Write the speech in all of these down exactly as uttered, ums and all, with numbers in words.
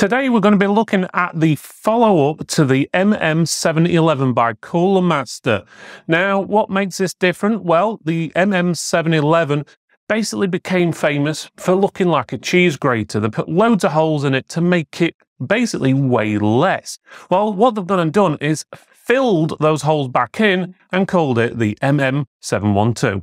Today we're going to be looking at the follow-up to the M M seven eleven by Cooler Master. Now, what makes this different? Well, the M M seven eleven basically became famous for looking like a cheese grater. They put loads of holes in it to make it basically weigh less. Well, what they've done and done is filled those holes back in and called it the M M seven one two.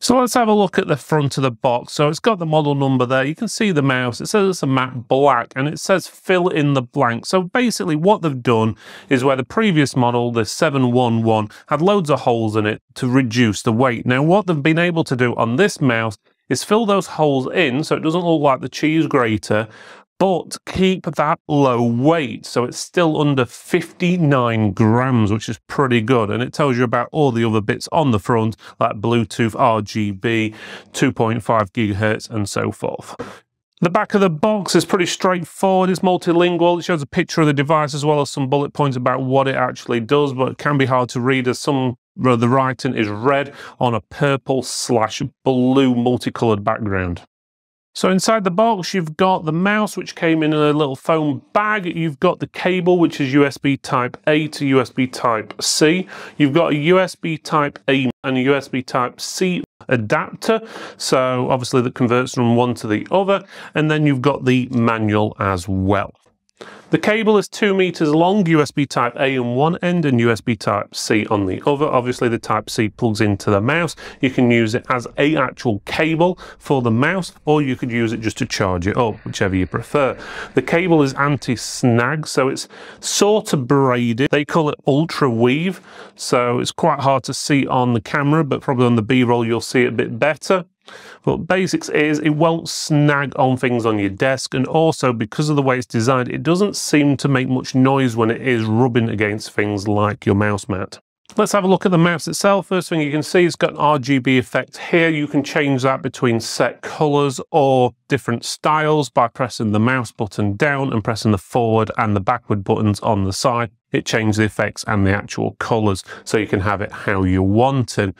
So let's have a look at the front of the box. So it's got the model number there. You can see the mouse. It says it's a matte black and it says fill in the blank. So basically what they've done is where the previous model, the seven one one, had loads of holes in it to reduce the weight. Now what they've been able to do on this mouse is fill those holes in so it doesn't look like the cheese grater, but keep that low weight. So it's still under fifty-nine grams, which is pretty good. And it tells you about all the other bits on the front, like Bluetooth, R G B, two point five gigahertz, and so forth. The back of the box is pretty straightforward. It's multilingual. It shows a picture of the device as well as some bullet points about what it actually does, but it can be hard to read as some of the writing is red on a purple slash blue multicolored background. So inside the box, you've got the mouse, which came in a little foam bag. You've got the cable, which is U S B type A to U S B type C. You've got a U S B type A and a U S B type C adapter. So obviously that converts from one to the other. And then you've got the manual as well. The cable is two meters long, U S B type A on one end and U S B type C on the other. Obviously the type C plugs into the mouse. You can use it as a actual cable for the mouse, or you could use it just to charge it up, whichever you prefer. The cable is anti-snag, so it's sort of braided. They call it ultra weave, so it's quite hard to see on the camera, but probably on the B-roll you'll see it a bit better. But basics is it won't snag on things on your desk, and also because of the way it's designed, it doesn't seem to make much noise when it is rubbing against things like your mouse mat. Let's have a look at the mouse itself. First thing you can see, it's got an R G B effect here. You can change that between set colors or different styles by pressing the mouse button down and pressing the forward and the backward buttons on the side. It changes the effects and the actual colors, so you can have it how you want it.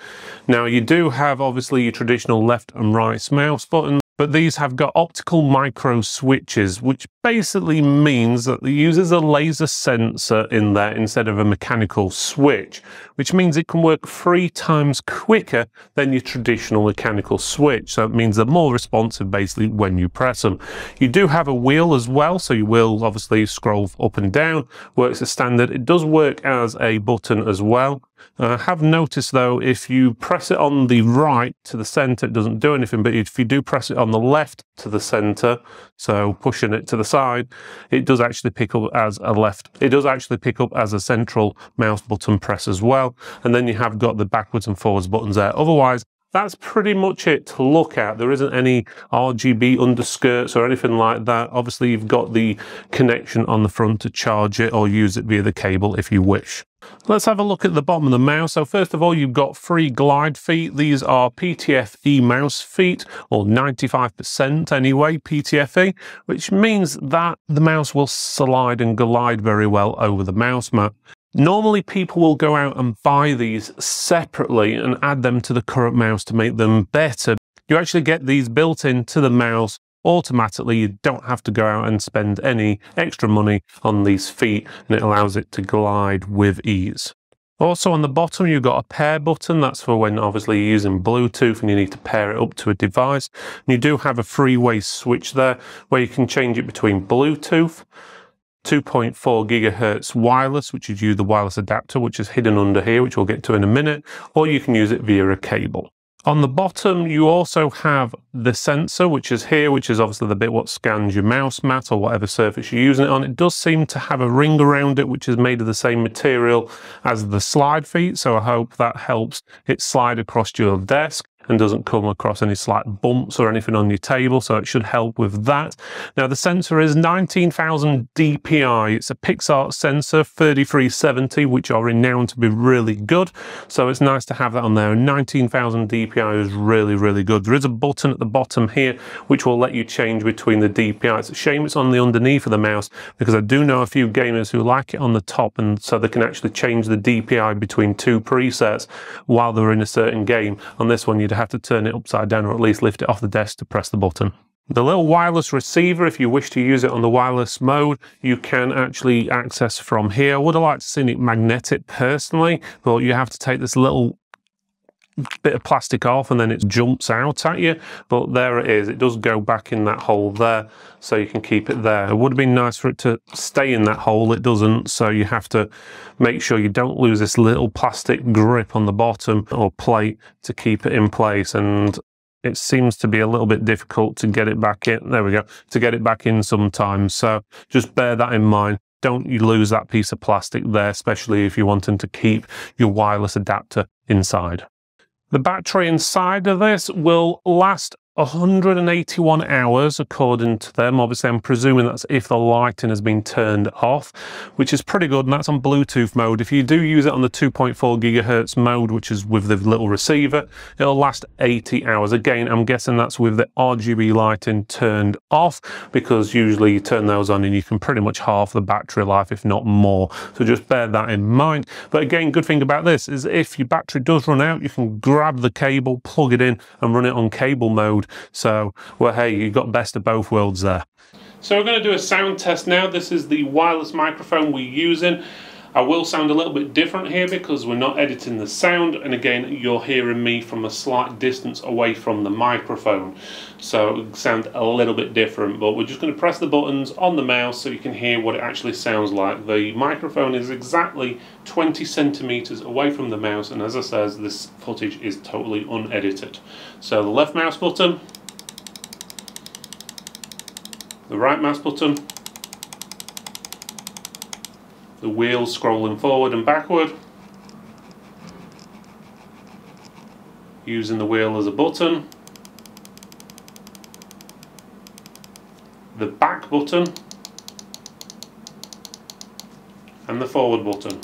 Now you do have obviously your traditional left and right mouse buttons, but these have got optical micro switches, which basically means that it uses a laser sensor in there instead of a mechanical switch, which means it can work three times quicker than your traditional mechanical switch. So it means they're more responsive basically when you press them. You do have a wheel as well, so you will obviously scroll up and down, works as standard. It does work as a button as well. I uh, have noticed though, if you press it on the right to the center, it doesn't do anything, but if you do press it on the left to the center, so pushing it to the side, it does actually pick up as a left, it does actually pick up as a central mouse button press as well. And then you have got the backwards and forwards buttons there. Otherwise, that's pretty much it to look at. There isn't any R G B underskirts or anything like that. Obviously, you've got the connection on the front to charge it or use it via the cable if you wish. Let's have a look at the bottom of the mouse. So first of all, you've got three glide feet. These are P T F E mouse feet, or ninety-five percent anyway, P T F E, which means that the mouse will slide and glide very well over the mouse mat. Normally people will go out and buy these separately and add them to the current mouse to make them better. You actually get these built into the mouse automatically. You don't have to go out and spend any extra money on these feet, and it allows it to glide with ease. Also on the bottom, you've got a pair button. That's for when obviously you're using Bluetooth and you need to pair it up to a device. And you do have a three-way switch there where you can change it between Bluetooth, two point four gigahertz wireless, which is use the wireless adapter, which is hidden under here, which we'll get to in a minute, or you can use it via a cable. On the bottom, you also have the sensor, which is here, which is obviously the bit what scans your mouse mat or whatever surface you're using it on. It does seem to have a ring around it, which is made of the same material as the slide feet. So I hope that helps it slide across your desk and doesn't come across any slight bumps or anything on your table, so it should help with that. Now the sensor is nineteen thousand D P I. It's a Pixart sensor, thirty-three seventy, which are renowned to be really good. So it's nice to have that on there. nineteen thousand D P I is really, really good. There is a button at the bottom here, which will let you change between the D P I. It's a shame it's on the underneath of the mouse, because I do know a few gamers who like it on the top, and so they can actually change the D P I between two presets while they're in a certain game. On this one, you'd have to turn it upside down or at least lift it off the desk to press the button. The little wireless receiver, if you wish to use it on the wireless mode, you can actually access from here. I would have liked to see it magnetic personally, but you have to take this little bit of plastic off and then it jumps out at you. But there it is, it does go back in that hole there, so you can keep it there. It would have been nice for it to stay in that hole, it doesn't, so you have to make sure you don't lose this little plastic grip on the bottom or plate to keep it in place. And it seems to be a little bit difficult to get it back in, there we go, to get it back in sometimes, so just bear that in mind. Don't you lose that piece of plastic there, especially if you're wanting to keep your wireless adapter inside. The battery inside of this will last one hundred eighty-one hours according to them. Obviously I'm presuming that's if the lighting has been turned off, which is pretty good, and that's on Bluetooth mode. If you do use it on the two point four gigahertz mode, which is with the little receiver, it'll last eighty hours. Again, I'm guessing that's with the R G B lighting turned off, because usually you turn those on and you can pretty much half the battery life, if not more. So just bear that in mind. But again, good thing about this is if your battery does run out, you can grab the cable, plug it in and run it on cable mode. So, well, hey, you've got best of both worlds there. So we're going to do a sound test now. This is the wireless microphone we're using. I will sound a little bit different here because we're not editing the sound, and again you're hearing me from a slight distance away from the microphone, so it sounds a little bit different. But we're just going to press the buttons on the mouse so you can hear what it actually sounds like. The microphone is exactly twenty centimeters away from the mouse, and as I says, this footage is totally unedited. So the left mouse button, the right mouse button, the wheels scrolling forward and backward, using the wheel as a button, the back button and the forward button.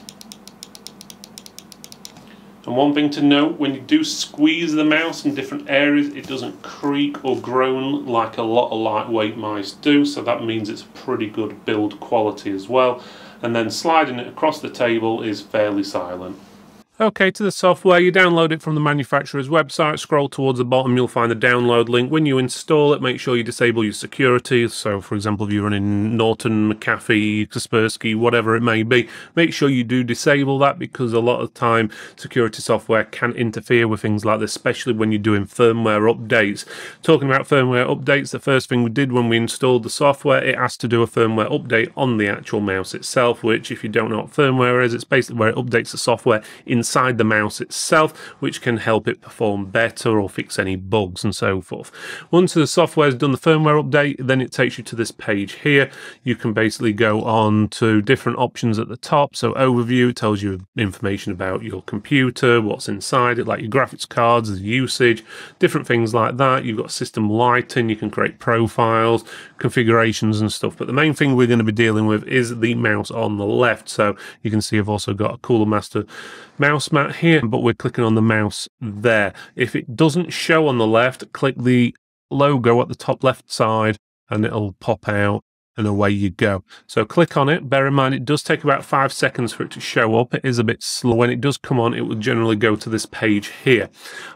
And one thing to note, when you do squeeze the mouse in different areas, it doesn't creak or groan like a lot of lightweight mice do, so that means it's pretty good build quality as well. And then sliding it across the table is fairly silent. Okay, to the software, you download it from the manufacturer's website, scroll towards the bottom, you'll find the download link. When you install it, make sure you disable your security. So, for example, if you're running Norton, McAfee, Kaspersky, whatever it may be, make sure you do disable that, because a lot of time security software can interfere with things like this, especially when you're doing firmware updates. Talking about firmware updates, the first thing we did when we installed the software, it asked to do a firmware update on the actual mouse itself, which, if you don't know what firmware is, it's basically where it updates the software inside inside the mouse itself, which can help it perform better or fix any bugs and so forth. Once the software has done the firmware update, then it takes you to this page here. You can basically go on to different options at the top. So overview tells you information about your computer, what's inside it, like your graphics cards, the usage, different things like that. You've got system lighting, you can create profiles, configurations and stuff. But the main thing we're going to be dealing with is the mouse on the left. So you can see I've also got a Cooler Master mouse mat here, but we're clicking on the mouse there. If it doesn't show on the left, click the logo at the top left side and it'll pop out, and away you go. So click on it. Bear in mind, it does take about five seconds for it to show up. It is a bit slow. When it does come on, it will generally go to this page here.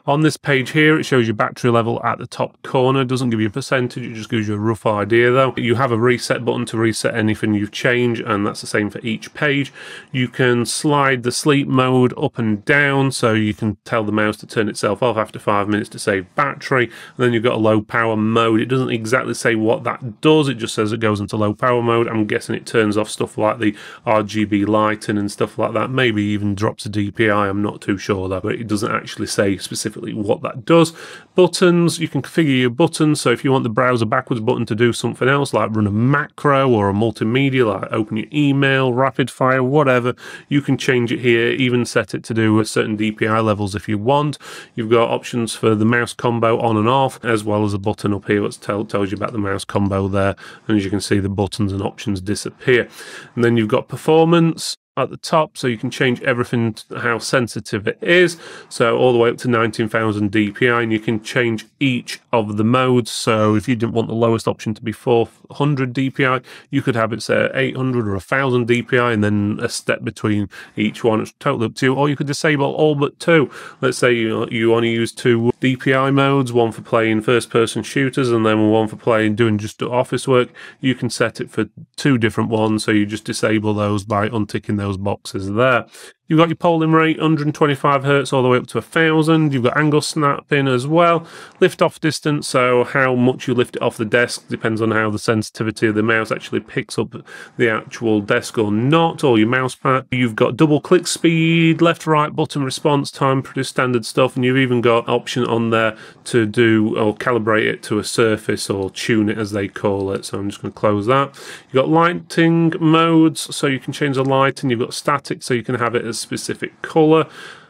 On this page here, it shows your battery level at the top corner. It doesn't give you a percentage, it just gives you a rough idea though. You have a reset button to reset anything you've changed, and that's the same for each page. You can slide the sleep mode up and down, so you can tell the mouse to turn itself off after five minutes to save battery. And then you've got a low power mode. It doesn't exactly say what that does, it just says it goes into low power mode. I'm guessing it turns off stuff like the R G B lighting and stuff like that, maybe even drops a D P I, I'm not too sure though, but it doesn't actually say specifically what that does. Buttons, you can configure your buttons, so if you want the browser backwards button to do something else, like run a macro or a multimedia, like open your email, rapid fire, whatever, you can change it here, even set it to do with certain D P I levels if you want. You've got options for the mouse combo on and off, as well as a button up here that tell, tells you about the mouse combo there, and as you can see, the buttons and options disappear. And then you've got performance at the top, so you can change everything to how sensitive it is, so all the way up to nineteen thousand D P I, and you can change each of the modes. So if you didn't want the lowest option to be four hundred D P I, you could have it say eight hundred or one thousand D P I, and then a step between each one. It's totally up to you. Or you could disable all but two. Let's say you, you only use two D P I modes, one for playing first person shooters and then one for playing doing just office work. You can set it for two different ones, so you just disable those by unticking those boxes there. You've got your polling rate, one hundred twenty-five hertz all the way up to one thousand. You've got angle snapping as well. Lift off distance, so how much you lift it off the desk depends on how the sensitivity of the mouse actually picks up the actual desk or not, or your mouse pad. You've got double click speed, left right button response time, pretty standard stuff. And you've even got option on there to do or calibrate it to a surface or tune it as they call it. So I'm just going to close that. You've got lighting modes, so you can change the lighting. You've got static, so you can have it as specific color,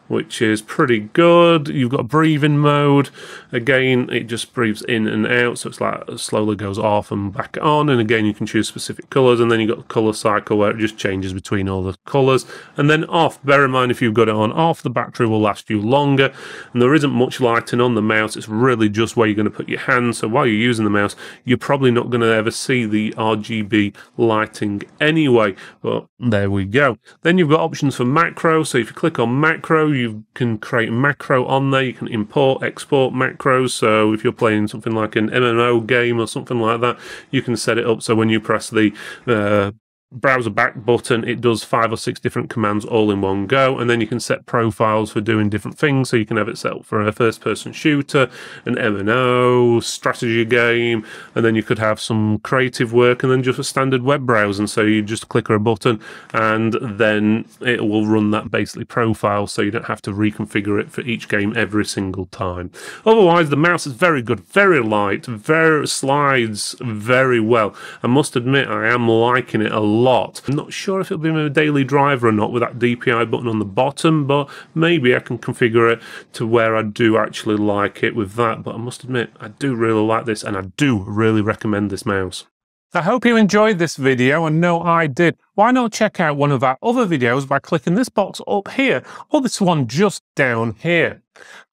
which is pretty good. You've got breathing mode. Again, it just breathes in and out, so it's like it slowly goes off and back on. And again, you can choose specific colors. And then you've got the color cycle where it just changes between all the colors. And then off. Bear in mind, if you've got it on off, the battery will last you longer. And there isn't much lighting on the mouse. It's really just where you're going to put your hand. So while you're using the mouse, you're probably not going to ever see the R G B lighting anyway. But there we go. Then you've got options for macro. So if you click on macro, you can create macro on there. You can import, export macros. So if you're playing something like an M M O game or something like that, you can set it up so when you press the uh, browser back button, it does five or six different commands all in one go. And then you can set profiles for doing different things. So you can have it set up for a first person shooter, an M M O, strategy game, and then you could have some creative work and then just a standard web browsing. So you just click a button and then it will run that basically profile. So you don't have to reconfigure it for each game every single time. Otherwise, the mouse is very good, very light, very slides very well. I must admit, I am liking it a lot. lot. I'm not sure if it'll be my daily driver or not with that D P I button on the bottom, but maybe I can configure it to where I do actually like it with that. But I must admit, I do really like this, and I do really recommend this mouse. I hope you enjoyed this video, and no, I did. Why not check out one of our other videos by clicking this box up here, or this one just down here.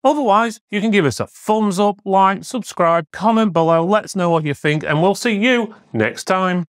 Otherwise, you can give us a thumbs up, like, subscribe, comment below, let us know what you think, and we'll see you next time.